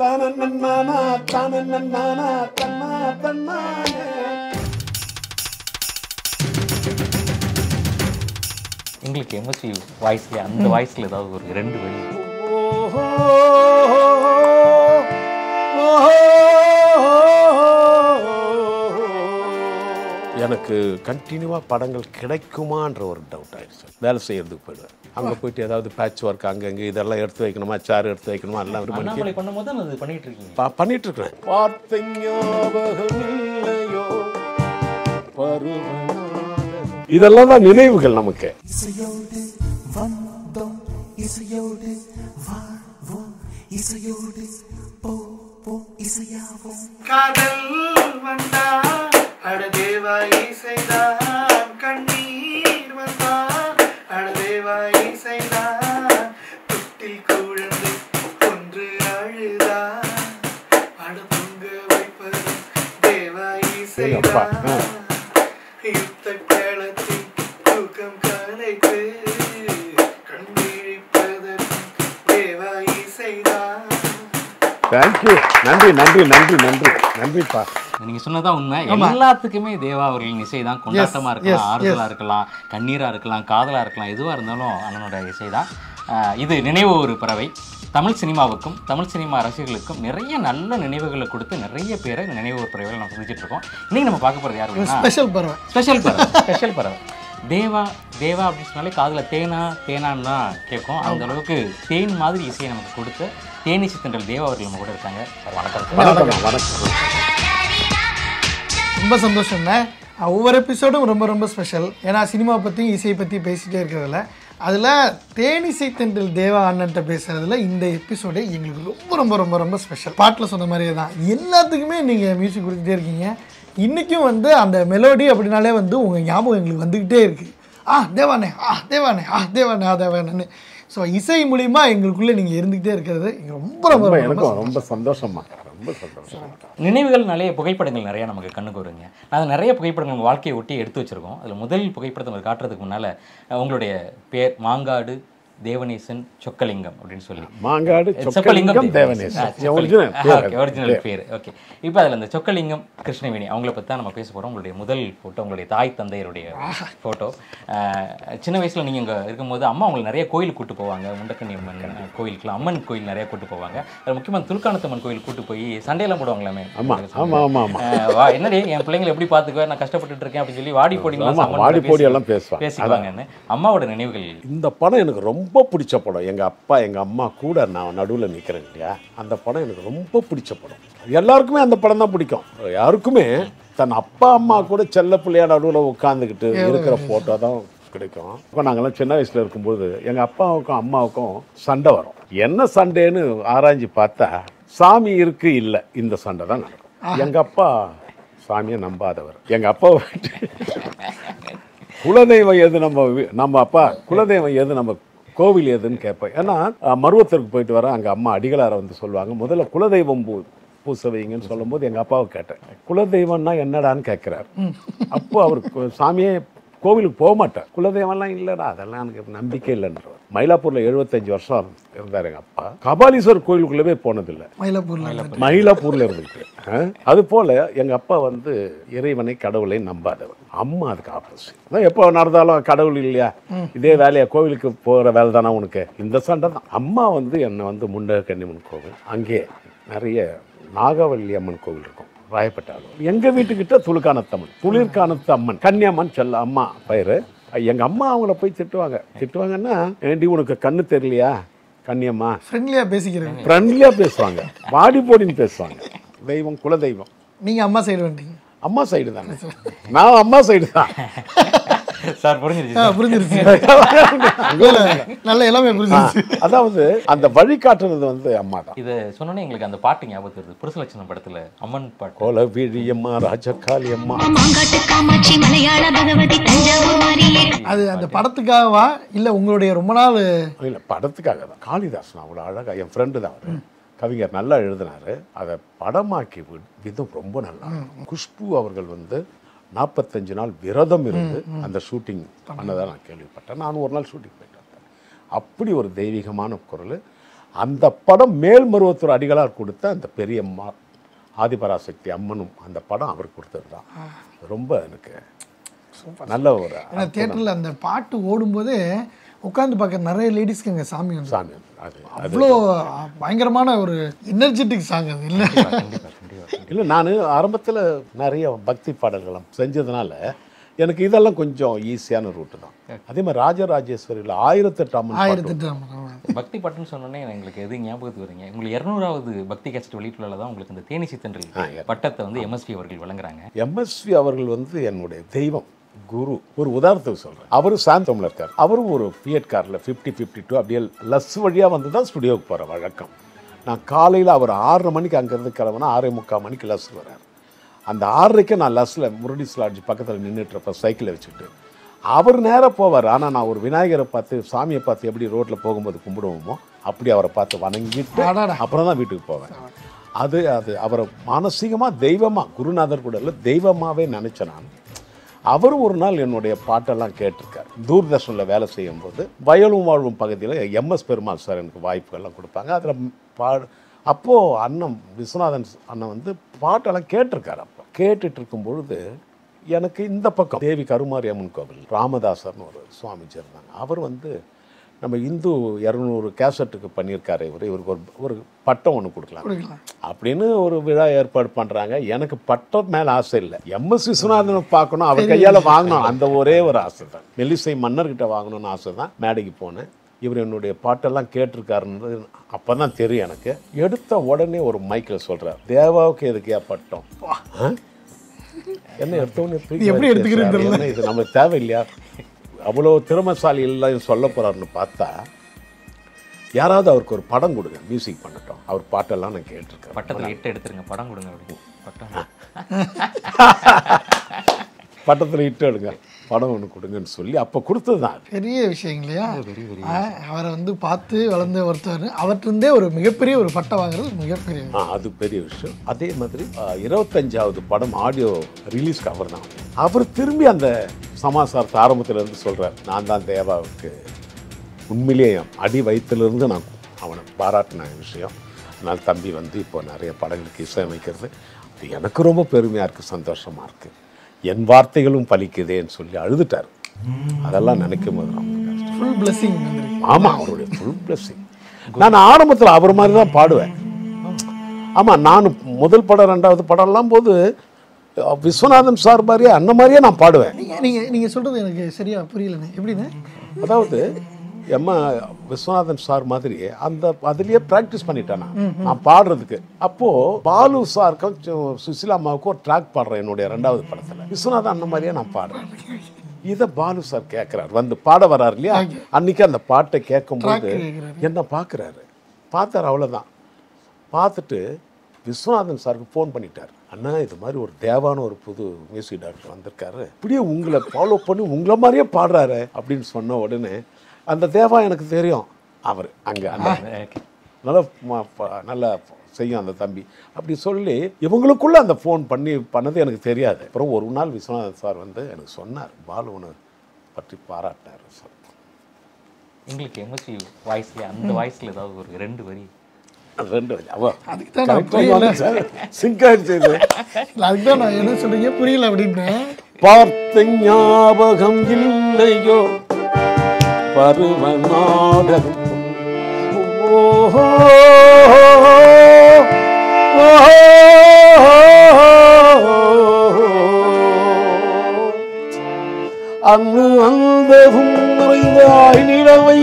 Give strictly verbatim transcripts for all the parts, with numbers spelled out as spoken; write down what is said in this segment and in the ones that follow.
तनन्नाना तनन्नाना तन्ना तन्ना English chemistry voice ले अंदर voice ले दाव कर रेंड बड़ी यानक कंटिन्यूवा पढ़ांगल किराई कुमांड रोवर डाउट आया सर दाल से येर दुख पड़ा हमको कोई त्यादा उधर पैच वर्क आंगे अंगे इधर लायर तो एक नम्बर चार लायर तो एक नम्बर लाल नम्बर अन्ना मले पढ़ना मोदा ना दे पनीटर की पनीटर करना पार्टिंग्यो बहनियो परुवना इधर लाना निने भी करना मुक्के इसयोडे वन दो इसयोडे वार वो इसयोडे पो पो इसयावो कादल वंदा अड़देवा इसेदा कन्नीर वंदा अड़देवा इसेदा तुट्टी कुड़ंदे कुंड्रे अड़दा अड़पुंगे वैपर देवा इसेदा युक्त केलती तुकम करेके कन्नीरी पदर देवा इसेदा थैंक यू नंदी नंदी नंदी नंदी नंदी पा நீங்க சொன்னதா உண்மை எல்லாத்துக்குமே தேவா அவர்களின் இசை தான் கொண்டாட்டமா இருக்கலாம் ஆறுதலா இருக்கலாம் கண்ணீரா இருக்கலாம் காதலா இருக்கலாம் எதுவா இருந்தாலும் அவனோட இசை தான் இது நினைவு ஒரு பறவை தமிழ் சினிமாவுக்கும் தமிழ் சினிமா ரசிகர்களுக்கும் நிறைய நல்ல நினைவுகளை கொடுத்து நிறைய பேரை நினைவு ஒரு பறவையில நம்ம செஞ்சிட்டு இருக்கோம் இன்னைக்கு நம்ம பார்க்க போறது யாரு ஸ்பெஷல் பறவை ஸ்பெஷல் பறவை ஸ்பெஷல் பறவை தேவா தேவா அப்படின்னு சொன்னாலே காதுல தேனா தேனான்னா கேட்கும் அந்த அளவுக்கு தேன் மாதிரி இசையை நமக்கு கொடுத்து தேனி சித்தண்டல் தேவா அவர்கள் நம்ம கூட இருக்காங்க வணக்கம் வணக்கம் வணக்கம் ரொம்ப சந்தோஷம் தான் ஒவ்வொரு எபிசோடும் ரொம்ப ரொம்ப ஸ்பெஷல் ஏன்னா சினிமா பற்றி இசை பற்றி பேசிகிட்டே இருக்கிறதுல அதில் தேனிசை தென்றல் தேவா அண்ணன்ட்ட பேசுகிறதுல இந்த எபிசோடே எங்களுக்கு ரொம்ப ரொம்ப ரொம்ப ரொம்ப ஸ்பெஷல் பாட்டில் சொன்ன மாதிரியே தான் எல்லாத்துக்குமே நீங்கள் மியூசிக் கொடுத்துட்டே இருக்கீங்க இன்றைக்கும் வந்து அந்த மெலோடி அப்படின்னாலே வந்து உங்கள் ஞாபகம் எங்களுக்கு வந்துக்கிட்டே இருக்குது ஆ தேவானே ஆ தேவானே ஆ தேவானே ஆ தேவானு ஸோ இசை மூலிமா எங்களுக்குள்ளே நீங்கள் இருந்துக்கிட்டே இருக்கிறது எங்கள் ரொம்ப ரொம்ப எனக்கு ரொம்ப சந்தோஷமாக நினைவுகள் நிறைய புகைப்படங்கள் நிறைய நமக்கு கண்ணுக்கு வருங்க நான் நிறைய புகைப்படங்கள் உங்கள் வாழ்க்கையை ஒட்டி எடுத்து வச்சிருக்கோம் அதில் முதல் புகைப்படத்தை நம்ம காட்டுறதுக்கு முன்னால் உங்களுடைய பேர் மாங்காடு தேவனேசன் சொக்கலிங்கம் அப்படின்னு சொல்லி மாங்காடு சொக்கலிங்கம் தேவனேசன் ஒரிஜினல் பேர் ஓகே இப்போ அதில் அந்த சொக்கலிங்கம் கிருஷ்ணவேணி அவங்கள பற்றி தான் நம்ம பேச போகிறோம் உங்களுடைய முதல் ஃபோட்டோ உங்களுடைய தாய் தந்தையருடைய ஃபோட்டோ சின்ன வயசில் நீங்கள் இங்கே இருக்கும்போது அம்மா அவங்களை நிறைய கோயிலுக்கு கூப்பிட்டு போவாங்க முண்டக்கண்ணி அம்மன் கோயிலுக்கு அம்மன் கோயில் நிறையா கூப்பிட்டு போவாங்க அது முக்கியமாக துல்கானத்தம்மன் கோயில் கூப்பிட்டு போய் சண்டையெல்லாம் போடுவாங்களாமே என்னடி என் பிள்ளைங்களை எப்படி பார்த்துக்குவேன் நான் கஷ்டப்பட்டுட்டு இருக்கேன் அப்படின்னு சொல்லி வாடி போடிங்களாம் வாடி போடியெல்லாம் பேசுவாங்க பேசிக்குவாங்கன்னு அம்மாவோட நினைவுகள் இந்த படம் எனக்கு ரொம்ப ரொம்ப பிடிச்ச படம் எங்கள் அப்பா எங்கள் அம்மா கூட நான் நடுவில் நிற்கிறேன் இல்லையா அந்த படம் எனக்கு ரொம்ப பிடிச்ச படம் எல்லாருக்குமே அந்த படம் தான் பிடிக்கும் யாருக்குமே தன் அப்பா அம்மா கூட செல்ல பிள்ளையா நடுவில் உட்காந்துக்கிட்டு இருக்கிற ஃபோட்டோ தான் கிடைக்கும் இப்போ நாங்கள்லாம் சின்ன வயசில் இருக்கும்போது எங்கள் அப்பாவுக்கும் அம்மாவுக்கும் சண்டை வரும் என்ன சண்டைன்னு ஆராய்ஞ்சு பார்த்தா சாமி இருக்கு இல்லை இந்த சண்டை தான் நடக்கும் எங்கள் அப்பா சாமியை நம்பாதவர் எங்கள் அப்பா குலதெய்வம் எது நம்ம நம்ம அப்பா குலதெய்வம் எது நம்ம கோவில் எதுன்னு கேட்பேன் ஏன்னா மருவத்தூருக்கு போயிட்டு வரேன் அங்கே அம்மா அடிகளாரை வந்து சொல்லுவாங்க முதல்ல குலதெய்வம் பூ பூச வைங்கன்னு சொல்லும் போது எங்கள் அப்பாவை கேட்டேன் குலதெய்வம்னா என்னடான்னு கேட்குறாரு அப்போ அவர் சாமியே கோவிலுக்கு போக மாட்டார் குலதெய்வம்லாம் இல்லைடா அதெல்லாம் எனக்கு நம்பிக்கை இல்லைன்றவர் மயிலாப்பூரில் எழுபத்தஞ்சு வருஷம் இருந்தார் எங்கள் அப்பா கபாலீஸ்வர் கோயிலுக்குள்ளவே போனதில்லை மயிலாப்பூரில் மயிலாப்பூரில் இருந்துக்கிட்டு அதுபோல் எங்கள் அப்பா வந்து இறைவனை கடவுளை நம்பாதவர் அம்மா அதுக்கு ஆப்போசிட் எப்போ நடந்தாலும் கடவுள் இல்லையா இதே வேலையா கோவிலுக்கு போகிற வேலை தானே உனக்கு இந்த சண்டை தான் அம்மா வந்து என்னை வந்து முண்டகன்னியம்மன் கோவில் அங்கே நிறைய நாகவல்லி அம்மன் கோவில் இருக்கும் ராயப்பட்டாலும் எங்கள் வீட்டுக்கிட்ட துளுக்கானத்தம்மன் துளிர்கானத்து அம்மன் கன்னியம்மன் செல்ல அம்மா பயிர் எங்கள் அம்மா அவங்கள போய் திட்டுவாங்க திட்டுவாங்கன்னா ஏண்டி உனக்கு கண்ணு தெரியலையா கன்னியம்மா ஃப்ரெண்ட்லியாக பேசிக்கிறேன் ஃப்ரெண்ட்லியாக பேசுவாங்க பாடி போடின்னு பேசுவாங்க தெய்வம் குலதெய்வம் நீங்கள் அம்மா சைடு வந்துட்டீங்க அம்மா சைடு தானே நான் அம்மா சைடு தான் சார் புரிஞ்சிருச்சு புரிஞ்சிருச்சு நல்ல எல்லாமே புரிஞ்சிருச்சு அதாவது அந்த வழி காட்டுறது வந்து அம்மா தான் இதை சொன்னோன்னே எங்களுக்கு அந்த பாட்டு ஞாபகம் வருது புருஷலட்சணம் படத்தில் அம்மன் பாட்டு கோல வீழியம்மா ராஜகாளி அம்மா மாங்காட்டு காமாட்சி மலையாள பகவதி தஞ்சாவூர் மாரியே அது அந்த படத்துக்காகவா இல்லை உங்களுடைய ரொம்ப நாள் இல்லை படத்துக்காக தான் காளிதாசன் அவ்வளோ அழகாக என் ஃப்ரெண்டு தான் அவர் கவிஞர் நல்லா எழுதினார் அதை படமாக்கி விதம் ரொம்ப நல்லா குஷ்பு அவர்கள் வந்து நாற்பத்தஞ்சு நாள் விரதம் இருந்து அந்த ஷூட்டிங் பண்ணதாக நான் கேள்விப்பட்டேன் நான் ஒரு நாள் ஷூட்டிங் போயிட்டு வந்தேன் அப்படி ஒரு தெய்வீகமான குரல் அந்த படம் மேல்மருவத்தூர் அடிகளார் கொடுத்த அந்த பெரியம்மா ஆதிபராசக்தி அம்மனும் அந்த படம் அவர் கொடுத்ததுதான். ரொம்ப எனக்கு நல்ல ஒரு ஏன்னா தியேட்டரில் அந்த பாட்டு ஓடும்போதே உட்காந்து பார்க்க நிறைய லேடிஸ்க்கு எங்கள் சாமி சாமி அது அவ்வளோ பயங்கரமான ஒரு எனர்ஜெட்டிக் சாங் அது இல்லை இல்லை நான் ஆரம்பத்தில் நிறைய பக்தி பாடல்கள் செஞ்சதுனால எனக்கு இதெல்லாம் கொஞ்சம் ஈஸியான ரூட்டு தான். அதே மாதிரி ராஜராஜேஸ்வரியில் ஆயிரத்தெட்டு அம்மன் ஆயிரத்தெட்டு அம்மன் பக்தி பாட்டுன்னு சொன்னோன்னே எங்களுக்கு எது ஞாபகத்துக்கு வரீங்க? உங்களுக்கு இரநூறாவது பக்தி கேசட் வெளியீட்டுல தான் உங்களுக்கு இந்த தேனி சித்தன்றல் பட்டத்தை வந்து எம்எஸ்பி அவர்கள் வழங்குறாங்க. எம்எஸ்பி அவர்கள் வந்து என்னுடைய தெய்வம் குரு. ஒரு உதாரணத்துக்கு சொல்கிறேன், அவரும் சாந்தமில் இருக்கார். அவரும் ஒரு ஃபியட் காரில் ஃபிஃப்டி ஃபிஃப்டி டூ அப்படியே லஸ் வழியாக வந்து தான் ஸ்டுடியோவுக்கு போகிற வழக்கம். நான் காலையில் அவர் ஆறரை மணிக்கு அங்கேருந்து கிளம்புனா ஆறே முக்கால் மணிக்கு லஸ் வர்றார். அந்த ஆறரைக்கே நான் லஸ்ஸில் முரடிஸ் லாட்ஜ் பக்கத்தில் நின்றுட்டுருப்பேன் சைக்கிளை வச்சுக்கிட்டு. அவர் நேராக போவார். ஆனால் நான் ஒரு விநாயகரை பார்த்து சாமியை பார்த்து எப்படி ரோட்டில் போகும்போது கும்பிடுவோமோ அப்படி அவரை பார்த்து வணங்கிட்டு அப்புறம் தான் வீட்டுக்கு போவேன். அது அது அவரை மானசீகமாக தெய்வமாக குருநாதர் கூட இல்லை தெய்வமாகவே நினச்சேன் நான். அவர் ஒரு நாள் என்னுடைய பாட்டெல்லாம் கேட்டிருக்கார். தூர்தர்ஷனில் வேலை செய்யும்போது வயலும் வாழ்வும் பகுதியில் எம்எஸ் பெருமாள் சார் எனக்கு வாய்ப்புகள்லாம் கொடுப்பாங்க. அதில் பா அப்போது அண்ணன் விஸ்வநாதன் அண்ணன் வந்து பாட்டெல்லாம் கேட்டிருக்கார். அப்போ கேட்டுட்டு இருக்கும்பொழுது எனக்கு இந்த பக்கம் தேவி கருமாரி அம்மன் கோவில் ராமதாசர்னு ஒரு சுவாமிஜி இருந்தாங்க. அவர் வந்து நம்ம இந்து இரநூறு கேசட்டுக்கு பண்ணியிருக்காரு இவர், இவருக்கு ஒரு ஒரு பட்டம் ஒன்று கொடுக்கலாம் அப்படின்னு ஒரு விழா ஏற்பாடு பண்ணுறாங்க. எனக்கு பட்டம் மேலே ஆசை இல்லை, எம்எஸ் விஸ்வநாதன் பார்க்கணும், அவர் கையால் வாங்கணும், அந்த ஒரே ஒரு ஆசை தான். மெல்லிசை மன்னர்கிட்ட வாங்கணும்னு ஆசை தான். மேடைக்கு போனேன். இவர் என்னுடைய பாட்டெல்லாம் கேட்டிருக்காருன்றது அப்போ தான் தெரியும் எனக்கு. எடுத்த உடனே ஒரு மைக்கில் சொல்கிறார், தேவாவுக்கு எதுக்கு ஏன் பட்டம்? என்ன எடுத்தோன்னு எப்படி எடுத்துக்கிறேன், இது நம்மளுக்கு தேவையில்லையா, அவ்வளோ திறமைசாலி இல்லைன்னு சொல்ல போகிறாருன்னு பார்த்தா யாராவது அவருக்கு ஒரு படம் கொடுங்க, மியூசிக் பண்ணட்டும், அவர் பாட்டெல்லாம் நான் கேட்டிருக்கேன், பட்டத்தில் இட்டு எடுத்துருங்க, படம் கொடுங்க அப்படின்னு. பட்டத்தில் இட்டு எடுங்க, படம் ஒன்று கொடுங்கன்னு சொல்லி அப்போ கொடுத்தது தான் பெரிய விஷயம் இல்லையா. அவரை வந்து பார்த்து வளர்ந்து ஒருத்தர் அவற்றிருந்தே ஒரு மிகப்பெரிய ஒரு பட்டம் வாங்குறது மிகப்பெரிய அது பெரிய விஷயம். அதே மாதிரி இருபத்தஞ்சாவது படம் ஆடியோ ரிலீஸ்க்கு அவர் தான். அவர் திரும்பி அந்த சமாசாரத்தை ஆரம்பத்திலேருந்து சொல்கிறார், நான் தான் தேவாவுக்கு உண்மையிலே அடி வயிற்றுலேருந்து நான் அவனை பாராட்டின விஷயம். அதனால் தம்பி வந்து இப்போ நிறைய படங்களுக்கு இசையமைக்கிறது அது எனக்கு ரொம்ப பெருமையாக இருக்குது, சந்தோஷமாக இருக்குது, என் வார்த்தைகளும் பலிக்குதேன்னு சொல்லி அழுதுட்டார். அதெல்லாம் நினைக்கும் போது ஃபுல் பிளெஸிங். ஆமாம், அவருடைய ஃபுல் பிளெஸிங். நான் ஆரம்பத்தில் அவர் மாதிரி தான் பாடுவேன். ஆமாம், நான் முதல் படம் ரெண்டாவது படம்லாம் போது விஸ்வநாதன் சார் மாதிரியே அந்த மாதிரியே நான் பாடுவேன். நீங்கள் நீங்கள் சொல்கிறது எனக்கு சரியா புரியலண்ணே, எப்படின்னு? அதாவது எம்மா விஸ்வநாதன் சார் மாதிரி அந்த அதுலேயே ப்ராக்டிஸ் பண்ணிட்டேன்னா நான் பாடுறதுக்கு. அப்போது பாலு சாருக்கும் சுசிலா அம்மாவுக்கும் ஒரு ட்ராக் பாடுறேன் என்னுடைய ரெண்டாவது படத்தில். விஸ்வநாதன் அந்த மாதிரியே நான் பாடுறேன். இதை பாலு சார் கேட்குறாரு, வந்து பாட வர்றாரு இல்லையா. அன்றைக்கி அந்த பாட்டை கேட்கும்போது என்ன பார்க்குறாரு, பார்த்தார், அவ்வளோதான். பார்த்துட்டு விஸ்வநாதன் சாருக்கு ஃபோன் பண்ணிட்டார், அண்ணா இது மாதிரி ஒரு தேவான ஒரு புது மியூசிக் டைரக்டர் வந்திருக்காரு, இப்படியே உங்களை ஃபாலோ பண்ணி உங்களை மாதிரியே பாடுறாரு அப்படின்னு சொன்ன உடனே அந்த தேவா எனக்கு தெரியும், அவர் அங்கே நல்லா நல்லா செய்யும் அந்த தம்பி அப்படி சொல்லி இவங்களுக்குள்ளே அந்த ஃபோன் பண்ணி பண்ணது எனக்கு தெரியாது. அப்புறம் ஒரு நாள் விஸ்வநாதன் சார் வந்து எனக்கு சொன்னார், பாலுவனை பற்றி பாராட்டினார் சார். எங்களுக்கு எம்எஸ்சி வாய்ஸ்லேயே அந்த வாய்ஸில் ஏதாவது ஒரு ரெண்டு வரி பார்த்த ஞாபகம் இல்லையோ பருவநாதம் அங்கு அந்தவும் நிறைந்தாய் நிலவை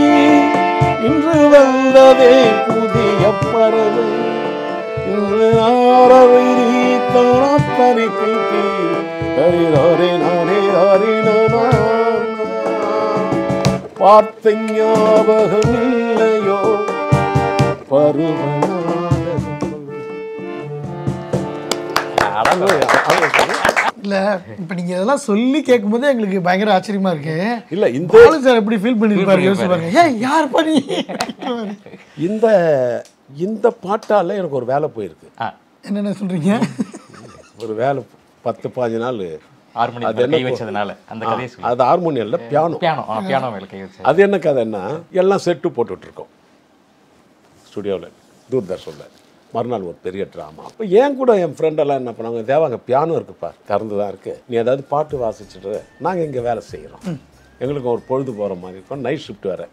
இன்று வந்ததே புதிய பறவை இன்று ஆரவை தாத்தனை தீட்டி ஹரிஹரே நானே ஹரிநானா பார்த்த ஞாபகம் இல்லையோ பருவநாதம். இல்லை இப்போ நீங்கள் இதெல்லாம் சொல்லி கேட்கும்போது எங்களுக்கு பயங்கர ஆச்சரியமா இருக்கு. இல்லை இந்த சார் எப்படி ஃபீல் பண்ணியிருப்பாரு யோசிப்பாரு, ஏன் யார் பண்ணி இந்த இந்த பாட்டால் எனக்கு ஒரு வேலை போயிருக்கு. என்னென்ன சொல்கிறீங்க? ஒரு வேலை பத்து பாஞ்சு நாள் அது ஹார்மோனியல்ல பியானோ, அது என்ன கதைன்னா எல்லாம் செட்டு போட்டுட்ருக்கோம், ஸ்டுடியோவில் தூர்தர்ஷனில் மறுநாள் ஒரு பெரிய ட்ராமா. அப்போ ஏன் கூட என் ஃப்ரெண்டெல்லாம் என்ன பண்ணுவாங்க, தேவா அங்கே பியானோ இருக்குப்பா, திறந்து தான் இருக்குது, நீ ஏதாவது பாட்டு வாசிச்சுட்டு நாங்கள் இங்கே வேலை செய்கிறோம், எங்களுக்கு ஒரு பொழுது போகிற மாதிரி இருக்கும். நைட் ஷிஃப்ட் வேறு,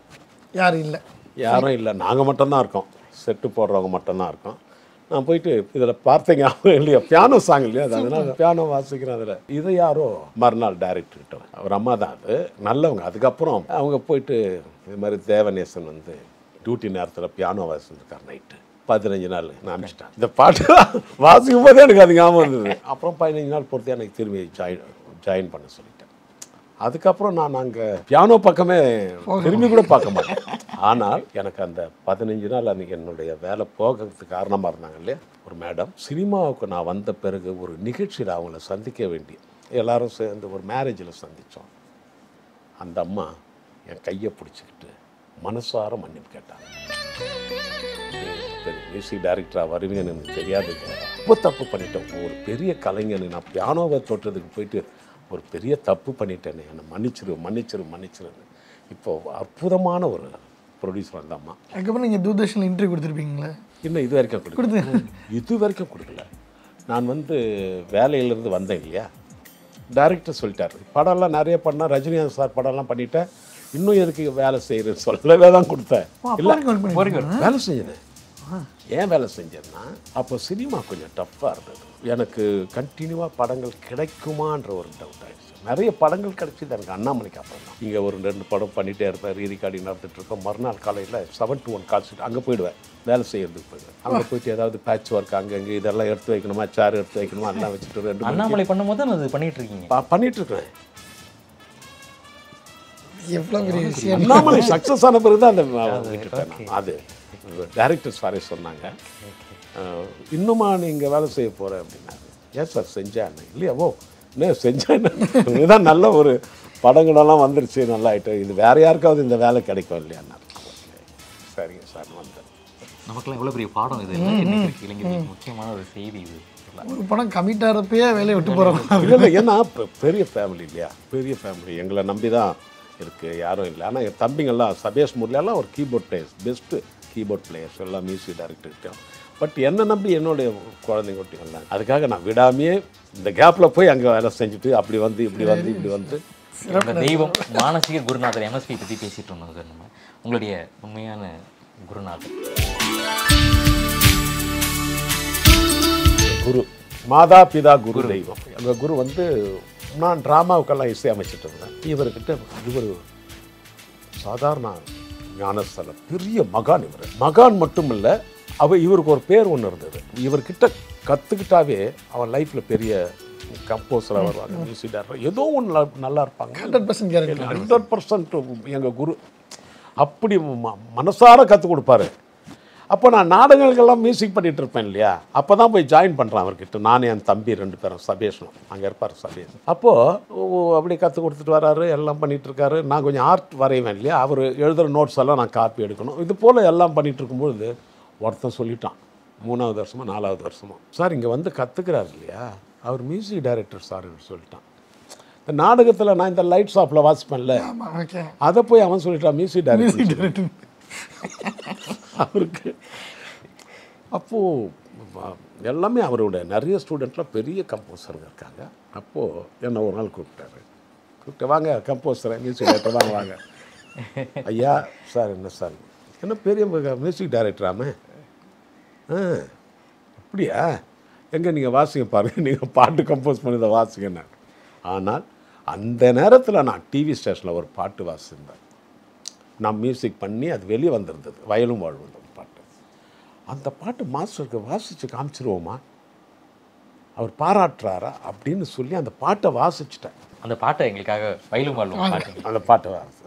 யாரும் இல்லை யாரும் இல்லை நாங்கள் மட்டும்தான் இருக்கோம், செட்டு போடுறவங்க மட்டும்தான் இருக்கோம். நான் போயிட்டு இதில் பார்த்தீங்க அவங்க இல்லையா பியானோ சாங் இல்லையா, அது அதனால் பியானோ வாசிக்கிறேன். அதில் இதை யாரோ மறுநாள் டைரக்டர்கிட்ட அவர் அம்மா தான் அது நல்லவங்க. அதுக்கப்புறம் அவங்க போயிட்டு இது மாதிரி தேவநேசன் வந்து டியூட்டி நேரத்தில் பியானோ வாசிச்சிருக்கார் நைட்டு, பதினஞ்சு நாள் நான் அனுப்பிச்சிட்டேன். இந்த பாட்டு வாசிக்கும் போதே எனக்கு அது ஞாபகம் இருந்தது. அப்புறம் பதினஞ்சு நாள் பொறுத்து எனக்கு திரும்பி ஜாயின் ஜாயின் பண்ண சொல்லிட்டேன். அதுக்கப்புறம் நான் நாங்கள் பியானோ பக்கமே திரும்பி கூட பார்க்க மாட்டேன். ஆனால் எனக்கு அந்த பதினஞ்சு நாள் அன்றைக்கி என்னுடைய வேலை போகிறதுக்கு காரணமாக இருந்தாங்க இல்லையா ஒரு மேடம். சினிமாவுக்கு நான் வந்த பிறகு ஒரு நிகழ்ச்சியில் அவங்கள சந்திக்க வேண்டிய எல்லோரும் சேர்ந்து ஒரு மேரேஜில் சந்தித்தோம். அந்த அம்மா என் கையை பிடிச்சிக்கிட்டு மனசார மன்னிப்பு கேட்டாங்க. மியூசிக் டைரக்டராக வருவேன்னு எனக்கு தெரியாது, ரொம்ப தப்பு பண்ணிட்டேன், ஒரு பெரிய கலைஞனுக்கு நான் பியானோவை தொட்டதுக்கு போயிட்டு ஒரு பெரிய தப்பு பண்ணிட்டேன்னு என்னை மன்னிச்சிரு மன்னிச்சிரு மன்னிச்சிருன்னு. இப்போது அற்புதமான ஒரு ப்ரொடியூசர் அந்த அம்மா. அதுக்கப்புறம் நீங்கள் தூர்தர்ஷனில் இன்டர்வியூ கொடுத்துருப்பீங்களா? இன்னும் இது வரைக்கும் கொடுக்கல, இது வரைக்கும் கொடுக்கல. நான் வந்து வேலையிலேருந்து வந்தேன் இல்லையா, டைரக்டர் சொல்லிட்டார் படம்லாம் நிறைய பண்ணால், ரஜினிகாந்த் சார் படம்லாம் பண்ணிவிட்டேன், இன்னும் எதுக்கு வேலை செய்கிறேன்னு சொல்லவே தான் கொடுத்தேன். இல்லை வேலை செய்யுது, ஏன் வேலை செஞ்சேன்னா அப்போ சினிமா கொஞ்சம் டஃப்பாக இருந்தது எனக்கு, கண்டினியூவாக படங்கள் கிடைக்குமான்ற ஒரு டவுட் ஆகிடுச்சு. நிறைய படங்கள் கிடச்சிது எனக்கு அண்ணாமலைக்கு அப்புறம் தான். இங்கே ஒரு ரெண்டு படம் பண்ணிகிட்டே இருப்பேன், ரீரிகார்டிங் நடந்துகிட்ருக்கோம். மறுநாள் காலையில் செவன் டு ஒன் கால்ஷீட் அங்கே போயிடுவேன், வேலை செய்யறதுக்கு போயிடுவேன். அங்கே போயிட்டு ஏதாவது பேட்ச் ஒர்க் அங்கே இங்கே இதெல்லாம் எடுத்து வைக்கணுமா, சேர் எடுத்து வைக்கணுமா, எல்லாம் வச்சுட்டு ரெண்டு அண்ணாமலை பண்ணும்போது தான் அது பண்ணிகிட்டு இருக்கீங்க. பண்ணிகிட்ருக்குறேன். அண்ணாமலை சக்ஸஸ் ஆன பிறகு தான் அந்த அது டைரக்டர் சாரே சொன்னாங்க, இன்னுமா நீங்கள் வேலை செய்ய போகிற அப்படின்னாங்க. ஏன் சார் செஞ்சேன் இல்லையாவோ, இன்னும் செஞ்சேன் இதுதான் நல்ல ஒரு படங்களெல்லாம் வந்துருச்சு, நல்லா ஆகிட்டு, இது வேறு யாருக்காவது இந்த வேலை கிடைக்கும் இல்லையாண்ணா. சரிங்க சார் வந்தேன். நமக்குலாம் எவ்வளோ பெரிய பாடம் இது, இளைஞர்களுக்கு முக்கியமான ஒரு செய்தி இது. ஒரு படம் கமிட்டாக இருப்பையே வேலையை விட்டு போகிறோம். இல்லை ஏன்னா பெரிய ஃபேமிலி இல்லையா, பெரிய ஃபேமிலி, எங்களை நம்பி தான் இருக்குது, யாரும் இல்லை. ஆனால் என் தம்பிங்கள்லாம் சபேஷ் முரளியெல்லாம் ஒரு keyboard players, best keyboard players எல்லாம், மியூசிக் டைரக்டர்கிட்டையும். பட் என்னை நம்பி என்னுடைய குழந்தைங்கள்லாம், அதுக்காக நான் விடாமையே இந்த கேப்பில் போய் அங்கே வேலை செஞ்சுட்டு அப்படி வந்து இப்படி வந்து இப்படி வந்து தெய்வம். மானசீக குருநாதர் எம்எஸ்பி பற்றி பேசிகிட்டு இருந்தோம் சார். நம்ம உங்களுடைய உண்மையான குருநாதர் குரு மாதா பிதா குரு தெய்வம். அந்த குரு வந்து நான் ட்ராமாவுக்கெல்லாம் இசை அமைச்சிட்டு இருந்தேன். இவர்கிட்ட இது ஒரு சாதாரண ஞானஸ்தலம், பெரிய மகான் இவர். மகான் மட்டும் இல்லை, அவ இவருக்கு ஒரு பேர் ஒன்று இருந்தது. இவர்கிட்ட கற்றுக்கிட்டாவே அவன் லைஃப்பில் பெரிய கம்போஸராக வருவாங்க, மியூசிக் டைரக்டர், ஏதோ ஒன்று நல்லா இருப்பாங்க. Hundred percent character, hundred percent எங்கள் குரு. அப்படி மனசார கற்றுக் கொடுப்பாரு. அப்போ நான் நாடகங்களுக்கெல்லாம் மியூசிக் பண்ணிகிட்டு இருப்பேன் இல்லையா, அப்போ தான் போய் ஜாயின் பண்ணுறான் அவர்கிட்ட. நான் என் தம்பி ரெண்டு பேரும் சபேஷனும் அங்கே இருப்பார் சபேஷ். அப்போது அப்படி கற்றுக் கொடுத்துட்டு வராரு, எல்லாம் பண்ணிகிட்ருக்காரு. நான் கொஞ்சம் ஆர்ட் வரைவேன் இல்லையா, அவர் எழுதுகிற நோட்ஸ் எல்லாம் நான் காப்பி எடுக்கணும். இது போல் எல்லாம் பண்ணிகிட்டு இருக்கும்போது ஒருத்தன் சொல்லிட்டான், மூணாவது வருஷமாக நாலாவது வருஷமாக, சார் இங்கே வந்து கற்றுக்கிறார் இல்லையா அவர் மியூசிக் டைரக்டர் சார் சொல்லிட்டான். இந்த நாடகத்தில் நான் இந்த லைட் ஷாப்பில் வாசிப்பேன்ல, அதை போய் அவன் சொல்லிட்டான் மியூசிக் டைரக்டர் அவருக்கு. அப்போது எல்லாமே அவருடைய நிறைய ஸ்டூடெண்ட்லாம் பெரிய கம்போசருங்க இருக்காங்க. அப்போது என்னை ஒரு நாள் கூப்பிட்டாரு, கூப்பிட்டு வாங்க கம்போசரை மியூசிக் டைரக்டர் வாங்க வாங்க ஐயா சார். என்ன சார், என்ன பெரிய மியூசிக் டைரக்டராமே? ஆ அப்படியா, எங்கே நீங்கள் வாசிங்க பாருங்கள், நீங்கள் பாட்டு கம்போஸ் பண்ணி தான் வாசிங்கன்னா. ஆனால் அந்த நேரத்தில் நான் டிவி ஸ்டேஷனில் ஒரு பாட்டு வாசியிருந்தேன், நான் மியூசிக் பண்ணி அது வெளியே வந்திருந்தது, வயலும் வாழ்வு பாட்டு. அந்த பாட்டு மாஸ்டருக்கு வாசித்து காமிச்சிருவோமா, அவர் பாராட்டுறாரா அப்படின்னு சொல்லி அந்த பாட்டை வாசிச்சிட்டேன். அந்த பாட்டை எங்களுக்காக வயலும் வாழ்வு பாட்டு, அந்த பாட்டை வாசி.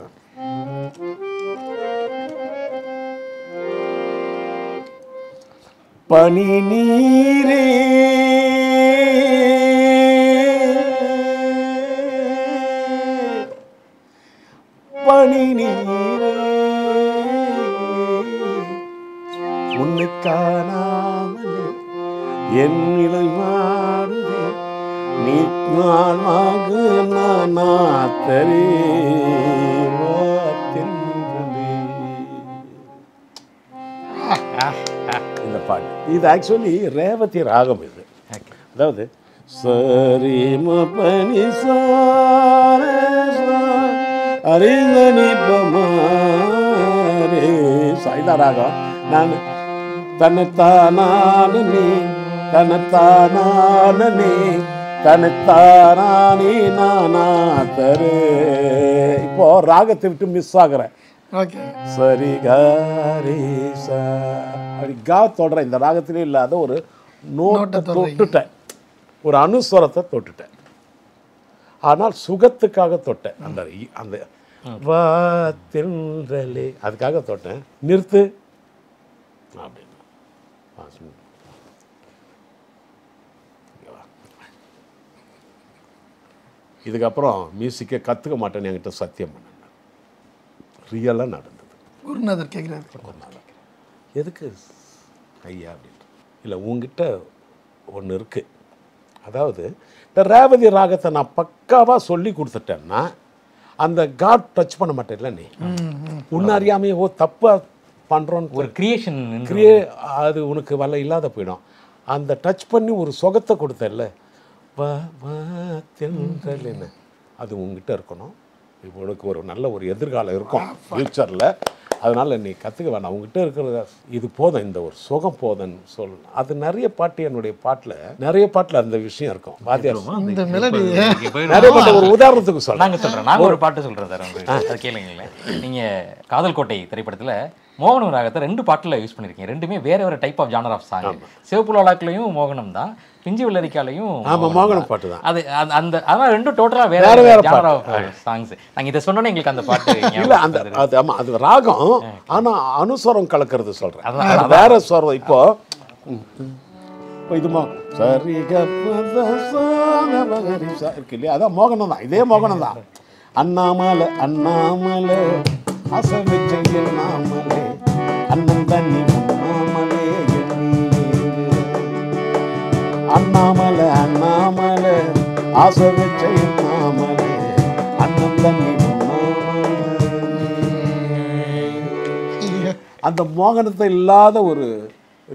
பனி நீரே பனி நீரே காணாமலே என் நிலை மாறுதே, நீ part. It actually Revati Ragam is it. Okay. That is. Sari ma pani sa re sa ari na ni pa ma re. So ida raga. Nan tanata nanani tanata nanani. रागते मिस आगे सरी रागत नोट और अनुस्वरते तोटे आना सुगत अट्ठे निर्तु इधर music कत्तुक माट्टेन एंगिट्ट सत्यम पण्णेन रियला नडंददु गुरुनाथर केक्कुरार एदुक्कु अय्या अप्पडिनु इल्ल उंगिट्ट ओन्नु इरुक्कु अदावदु इंद रेवती रागत्ते नान पक्कावा solely कुडुत्तट्टेन्ना अंद गाड टच पण्ण माट्टेल्ला नी उन्नारियामे ओ तप्पा पण्रोन ओरु क्रिएशन क्रिए अदु उनक्कु वल्ल इल्लाद पोयिडुम अंद टच पण्णि ओरु सोगत्ते कुडुत्तल्ला வா வா தென்றலின அது உங்கிட்ட இருக்கணும். உங்களுக்கு ஒரு நல்ல ஒரு எதிர்காலம் இருக்கும் ஃபியூச்சர்ல. அதனால நீ கத்துக்க வேணாம். உங்கிட்ட இருக்கிறது இது போதும். இந்த ஒரு சுகம் போதும் சொல்லணும். அது நிறைய பாட்டு என்னோட பாட்டுல நிறைய பாட்டுல அந்த விஷயம் இருக்கும். பாத்தியாமா இந்த மெலடி நிறைய பாட்டு ஒரு உதாரணத்துக்கு சொல்றேன். நான் சொல்றேன். நான் ஒரு பாட்டு சொல்றேன் சார் உங்களுக்கு. அது கேளுங்களே. நீங்க காதல் கோட்டை திரைப்படத்துல மோகனம் ராகத்தை ரெண்டு பாட்டில் யூஸ் பண்ணியிருக்கீங்க. ரெண்டுமே வேற வேற type of genre of song. சிவப்புலாக்லையும் மோகனம் தான், பிஞ்சு வெள்ளரிக்காலையும் மோகனம் பாட்டு தான். அது அந்த அதான் ரெண்டு டோட்டலாக வேற வேற ஜானர் ஆஃப் சாங்ஸ். நாங்கள் இதை சொன்னோன்னே எங்களுக்கு அந்த பாட்டு இல்லை அந்த அது ஆமாம் அது ராகம். ஆனால் அனுஸ்வரம் கலக்கிறது சொல்கிறேன். அதான் வேற ஸ்வரம். இப்போ இப்போ இதுமா சரி இருக்கு இல்லையா? அதான் மோகனம் தான். இதே மோகனம் தான். அண்ணாமலை அண்ணாமலை அந்த மோகனத்தை இல்லாத ஒரு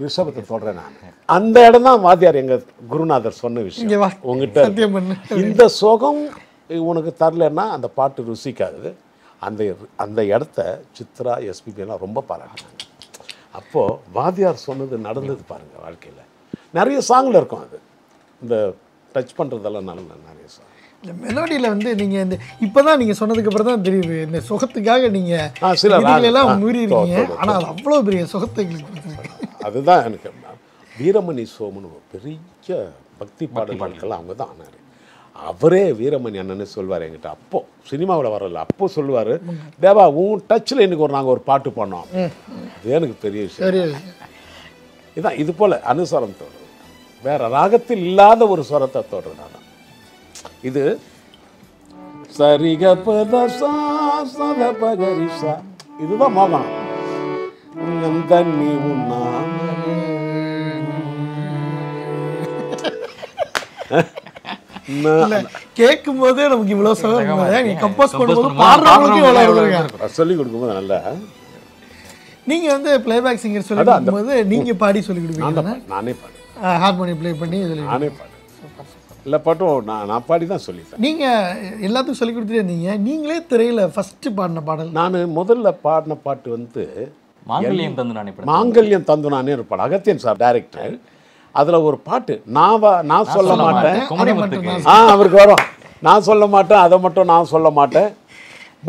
ரிஷபத்தை சொல்றேன் நான். அந்த இடம் தான் வாத்தியார் எங்க குருநாதர் சொன்ன விஷயம். உங்ககிட்ட இந்த சோகம் உனக்கு தரலன்னா அந்த பாட்டு ருசிக்காது. அந்த அந்த இடத்த சித்ரா எஸ்பிபிலாம் ரொம்ப பாராட்டினாங்க. அப்போது வாத்தியார் சொன்னது நடந்தது பாருங்கள். வாழ்க்கையில் நிறைய சாங்கில் இருக்கும். அது இந்த டச் பண்ணுறதெல்லாம் நல்ல நிறைய சாங். இந்த மெலோடியில் வந்து நீங்கள் இந்த இப்போ தான் நீங்கள் சொன்னதுக்கு அப்புறம் தான் தெரியுது இந்த சுகத்துக்காக நீங்கள் சில எல்லாம் மீறி இருக்கீங்க. ஆனால் அது அவ்வளோ பெரிய சுகத்தை அதுதான் எனக்கு வீரமணி சோமனு பெரிய பக்தி பாடல் வாழ்க்கைலாம் அவங்க தான் ஆனார். அவரே வீரமணி அண்ணன்னு சொல்வார் என்கிட்ட. அப்போ சினிமாவில் வரல. அப்போ சொல்லுவார், தேவா உன் டச்சில் இன்னைக்கு ஒரு நாங்கள் ஒரு பாட்டு பண்ணோம். அது எனக்கு பெரிய விஷயம். இதுதான் இது போல் அனுஸ்வரம் தோடுறது. வேற ராகத்தில் இல்லாத ஒரு ஸ்வரத்தை தோடுறது. நான் இது சரிக பதசா சத பகரிசா இதுதான் மோகனம். தண்ணி உண்ணா கேட்கும் போதே நமக்கு இவ்வளவு சந்தோஷம். சொல்லி கொடுக்கும்போது நல்லா நீங்க வந்து பிளேபேக் சிங்கர் சொல்லி கொடுக்கும்போது நீங்க பாடி சொல்லி கொடுப்பீங்க. நானே பாடி ஹார்மோனியம் பிளே பண்ணி நானே பாடி எல்லா பாட்டும் நான் நான் பாடி தான் சொல்லிட்டேன். நீங்க எல்லாத்துக்கும் சொல்லி கொடுத்துட்டே இருந்தீங்க. நீங்களே திரையில ஃபர்ஸ்ட் பாடின பாடல்? நான் முதல்ல பாடின பாட்டு வந்து மாங்கல்யம் தந்துனானே. மாங்கல்யம் தந்துனானே ஒரு பாடல். Agathiyan sir director. அதுல ஒரு பாட்டு நான் நான் சொல்ல மாட்டேன். ஆ அவருக்கு வரும். நான் சொல்ல மாட்டேன் அதை மட்டும் நான் சொல்ல மாட்டேன்.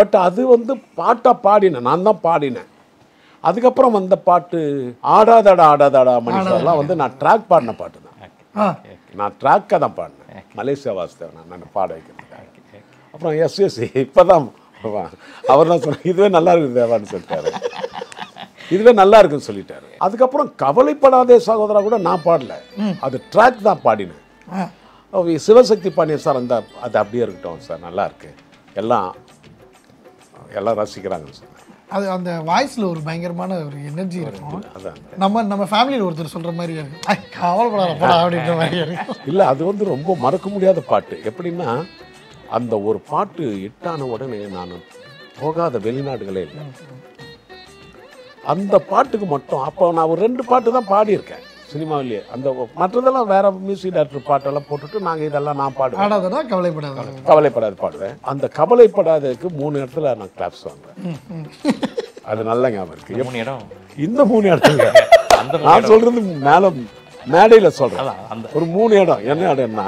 பட் அது வந்து பாட்டா பாடினேன். நான் தான் பாடினேன். அதுக்கப்புறம் அந்த பாட்டு ஆடாதடா ஆடாதடா மனுஷெல்லாம் வந்து நான் ட்ராக் பாடின பாட்டு தான். நான் ட்ராக்காக தான் பாடினேன். மலேசியா வாசுதேவன் நான் பாட வைக்கிறதுக்காக. அப்புறம் எஸ் எஸ் இப்போதான் அவர் தான் சொன்ன இதுவே நல்லா இருக்குது தேவான்னு சொல்லிட்டாரு. இதுவே நல்லா இருக்குன்னு சொல்லிட்டாரு. அதுக்கப்புறம் கவலைப்படாதே சகோதரா கூட நான் பாடல. அது ட்ராக் தான் பாடினேன். சிவசக்தி பாண்டியன் சார் அந்த அது அப்படியே இருக்கட்டும் சார் நல்லா இருக்கு எல்லாம் எல்லாம் ரசிக்கிறாங்க சார். அது அந்த வாய்ஸில் ஒரு பயங்கரமான ஒரு எனர்ஜி இருக்கும். அதான் நம்ம நம்ம ஃபேமிலியில் ஒருத்தர் சொல்கிற மாதிரி கவலைப்படாத அப்படின்ற மாதிரி இல்லை. அது வந்து ரொம்ப மறக்க முடியாத பாட்டு. எப்படின்னா அந்த ஒரு பாட்டு ஹிட்டான உடனே நான் போகாத வெளிநாடுகளே இல்லை. அந்த பாட்டுக்கு மட்டும் அப்போ நான் ஒரு ரெண்டு பாட்டு தான் பாடியிருக்கேன் சினிமாவிலேயே. அந்த மற்றதெல்லாம் வேற மியூசிக் டைரக்டர் பாட்டெல்லாம் போட்டுட்டு நாங்கள் இதெல்லாம் நான் பாடுவேன். கவலைப்படாது கவலைப்படாது பாடுவேன். அந்த கவலைப்படாததுக்கு மூணு இடத்துல நான் கிளாப்ஸ் வாங்குவேன். அது நல்ல ஞாபகம் இருக்கு. மூணு இடம் இந்த மூணு இடத்துல நான் சொல்றது மேலே மேடையில் சொல்கிறேன். ஒரு மூணு இடம் என்ன இடம்னா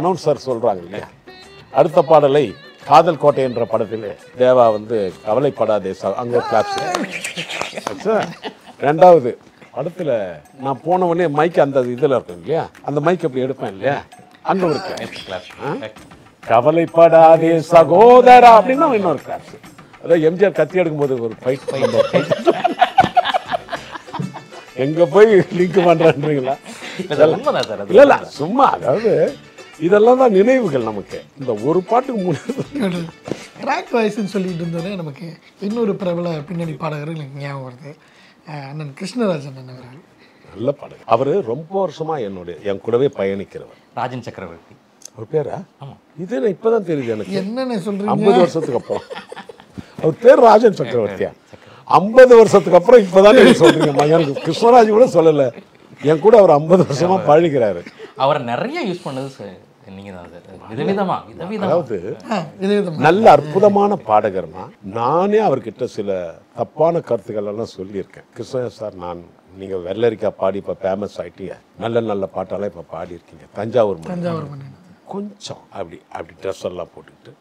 அனௌன்சர் சொல்கிறாங்க இல்லையா, அடுத்த பாடலை காதல் கோட்டை என்ற படத்திலே தேவா வந்து கவலைப்படாதே அங்கே கிளாப்ஸ். ரெண்டாவது படத்தில் நான் போனவொடனே மைக் அந்த இதில் இருக்கும் இல்லையா, அந்த மைக் அப்படி எடுப்பேன் இல்லையா, அங்கே ஒரு கிளாப்ஸ் கவலைப்படாதே சகோதரா அப்படின்னா இன்னொரு கிளாப்ஸ். அதாவது எம்ஜிஆர் கத்தி எடுக்கும்போது ஒரு ஃபைட் ஃபைட் எங்கே போய் லிங்க் பண்ணுறீங்களா? இல்லை இல்லை சும்மா அதாவது இதெல்லாம் தான் நினைவுகள் நமக்கு. இந்த ஒரு பாட்டுக்கு முன்னாடி ட்ராக் வாய்ஸ்ன்னு சொல்லிட்டு இருந்தோடனே நமக்கு இன்னொரு பிரபல பின்னணி பாடகர் எனக்கு ஞாபகம் வருது. அண்ணன் கிருஷ்ணராஜன் அண்ணன் நல்ல பாடகர். அவர் ரொம்ப வருஷமாக என்னுடைய என் கூடவே பயணிக்கிறவர். ராஜன் சக்கரவர்த்தி ஒரு பேரா? ஆமாம். இது நான் இப்போ தான் தெரியுது எனக்கு. என்னென்ன சொல்கிறேன்? ஐம்பது வருஷத்துக்கு அப்புறம் அவர் பேர் ராஜன் சக்கரவர்த்தியா? ஐம்பது வருஷத்துக்கு அப்புறம் இப்போ தான் நீங்கள் சொல்கிறீங்கம்மா. எனக்கு கிருஷ்ணராஜ் கூட சொல்லலை. என் கூட அவர் ஐம்பது வருஷமாக பழகிறாரு. அவரை நிறைய யூஸ் பண்ணது சார். அதாவது நல்ல அற்புதமான பாடகர்மா. நானே அவர்கிட்ட சில தப்பான கருத்துக்கள் எல்லாம் சொல்லியிருக்கேன். கிருஷ்ணா சார் நான் நீங்க வெள்ளரிக்கா பாடி இப்ப ஃபேமஸ் ஆயிட்டீங்க, நல்ல நல்ல பாட்டெல்லாம் இப்ப பாடி இருக்கீங்க, தஞ்சாவூர் தஞ்சாவூர் கொஞ்சம் அப்படி அப்படி ட்ரெஸ் எல்லாம் போட்டுக்கிட்டு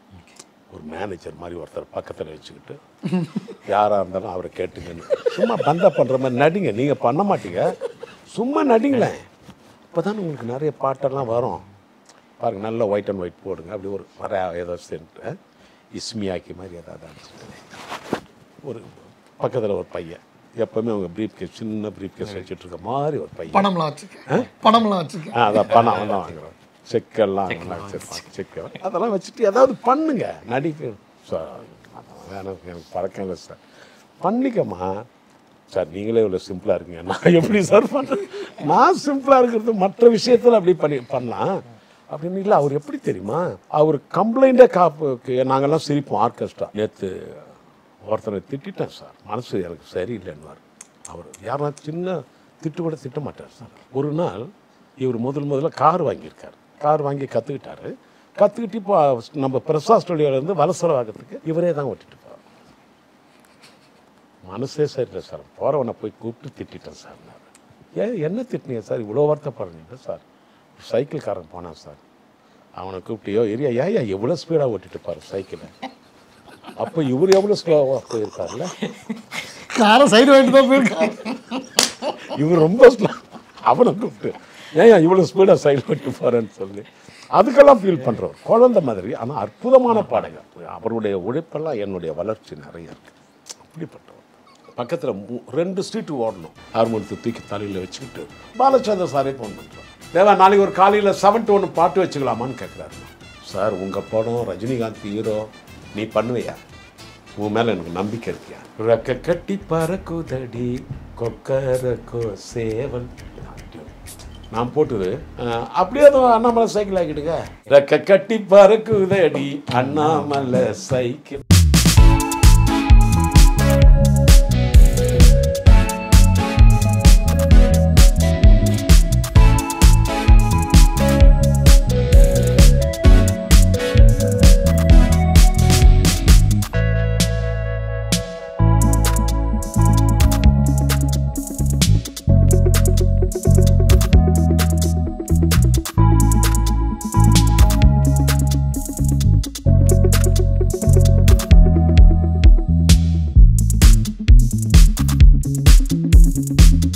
ஒரு மேனேஜர் மாதிரி ஒருத்தர் பக்கத்தில் வச்சுக்கிட்டு யாராக இருந்தாலும் அவரை கேட்டுங்கன்னு சும்மா பந்தா பண்ற மாதிரி நடிங்க. நீங்க பண்ண மாட்டீங்க, சும்மா நடிங்களேன், இப்போதான் உங்களுக்கு நிறைய பாட்டெல்லாம் வரும் பாருங்கள், நல்லா ஒயிட் அண்ட் ஒயிட் போடுங்க அப்படி ஒரு வர ஏதாவது சென்ட்டு இஸ்மியாக்கி மாதிரி ஏதாவது அனுப்பிச்சு ஒரு பக்கத்தில் ஒரு பையன் எப்போவுமே அவங்க ப்ரீஃப் கேஸ் சின்ன ப்ரீஃப் கேஸ் வச்சுட்டு இருக்க மாதிரி ஒரு பையன் பணம்லாம் வச்சுக்கேன் பணம்லாம் வச்சுக்கேன் ஆ அதான் பணம் தான் வாங்குறோம் செக்கெல்லாம் செக்கெல்லாம் அதெல்லாம் வச்சுட்டு ஏதாவது பண்ணுங்க நடிப்பு சார். எனக்கு எனக்கு பழக்கம் இல்லை சார். பண்ணிக்கம்மா சார், நீங்களே இவ்வளோ சிம்பிளாக இருக்குங்க, நான் எப்படி சார் பண்ணுறேன்? நான் சிம்பிளாக இருக்கிறது மற்ற விஷயத்தில் அப்படி பண்ணி பண்ணலாம் அப்படின்னு இல்லை. அவர் எப்படி தெரியுமா, அவர் கம்ப்ளைண்டே காப்பு நாங்கள்லாம் சிரிப்போம் ஆர்கெஸ்ட்ரா. நேற்று ஒருத்தனை திட்டேன் சார், மனசு எனக்கு சரியில்லைன்னுவார். அவர் யாருன்னா சின்ன திட்டு கூட திட்ட மாட்டார் சார். ஒரு நாள் இவர் முதல் முதல்ல கார் வாங்கியிருக்கார். கார் வாங்கி கற்றுக்கிட்டாரு. கற்றுக்கிட்டு இப்போ நம்ம பிரசா ஸ்டுடியோலேருந்து வலசலவாகிறதுக்கு இவரே தான் ஓட்டிட்டு போவார். மனசே சரியில்லை சார். போகிறவனை போய் கூப்பிட்டு திட்டேன் சார். ஏன் என்ன திட்டினீங்க சார், இவ்வளோ வருத்தப்படுறீங்க சார்? சைக்கிள்காரன் போனான் சார், அவனை கூப்பிட்டியோ ஏரியா ஏயா எவ்வளோ ஸ்பீடாக ஓட்டிட்டு பாரு சைக்கிளை, அப்போ இவர் எவ்வளோ ஸ்லோவாக போயிருக்காருல்ல, காரை சைடு வாங்கிட்டு தான் போயிருக்காரு, இவர் ரொம்ப ஸ்லோ, அவனை கூப்பிட்டு ஏயா இவ்வளோ ஸ்பீடாக சைடு ஓட்டு போகிறேன்னு சொல்லி அதுக்கெல்லாம் ஃபீல் பண்ணுறோம் குழந்தை மாதிரி. ஆனால் அற்புதமான பாடகர். அவருடைய உழைப்பெல்லாம் என்னுடைய வளர்ச்சி நிறைய இருக்குது. அப்படிப்பட்டவர் பக்கத்தில் ரெண்டு ஸ்ட்ரீட் ஓடணும், ஹார்மோனியத்தை தூக்கி தலையில் வச்சுக்கிட்டு பாலச்சந்தர் சாரே ஃபோன் பண்ணுறோம், தேவா நாளைக்கு ஒரு காலையில் செவன் டு ஒன்று பாட்டு வச்சுக்கலாமான்னு கேட்குறாரு. சார் உங்கள் படம் ரஜினிகாந்த் ஹீரோ, நீ பண்ணுவையா, உன் மேலே எனக்கு நம்பிக்கை இருக்கியா? ரக்க கட்டி பறக்குதடி கொக்கர கோ சேவல் நான் போட்டுது அப்படியே அதுவும் அண்ணாமலை சைக்கிள் ஆக்கிடுங்க. ரக்க கட்டி பறக்குதடி அண்ணாமலை சைக்கிள். Thank you.